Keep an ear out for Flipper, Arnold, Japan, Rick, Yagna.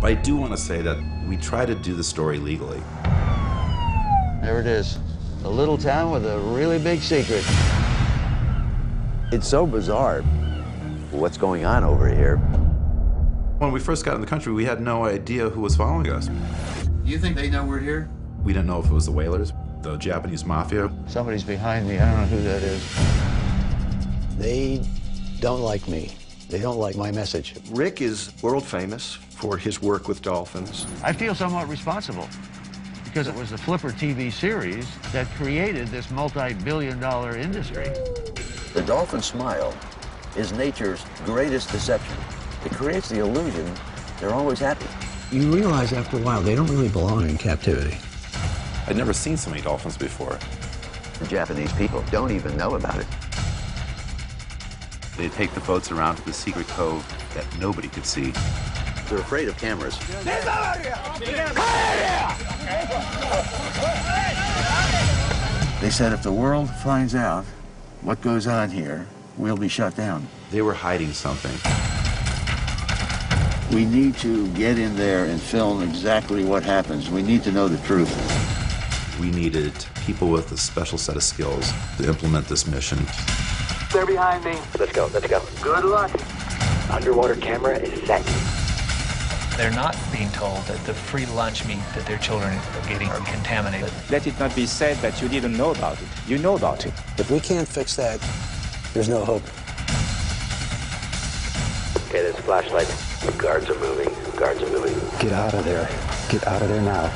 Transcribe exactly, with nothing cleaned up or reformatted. But I do want to say that we try to do the story legally. There it is. A little town with a really big secret. It's so bizarre what's going on over here. When we first got in the country, we had no idea who was following us. You think they know we're here? We didn't know if it was the whalers, the Japanese mafia. Somebody's behind me. I don't know who that is. They don't like me. They don't like my message. Rick is world famous for his work with dolphins. I feel somewhat responsible because it was the Flipper T V series that created this multi-billion dollar industry. The dolphin smile is nature's greatest deception. It creates the illusion they're always happy. You realize after a while they don't really belong in captivity. I'd never seen so many dolphins before. The Japanese people don't even know about it. They take the boats around to the secret cove that nobody could see. They're afraid of cameras. Get out of here! Get out of here! They said if the world finds out what goes on here, we'll be shut down. They were hiding something. We need to get in there and film exactly what happens. We need to know the truth. We needed people with a special set of skills to implement this mission. They're behind me. Let's go, let's go. Good luck. Underwater camera is set. They're not being told that the free lunch meat that their children are getting are contaminated. Let it not be said that you didn't know about it. You know about it. If we can't fix that, there's no hope. Okay, there's a flashlight. The guards are moving. The guards are moving. Get out of there. Get out of there now.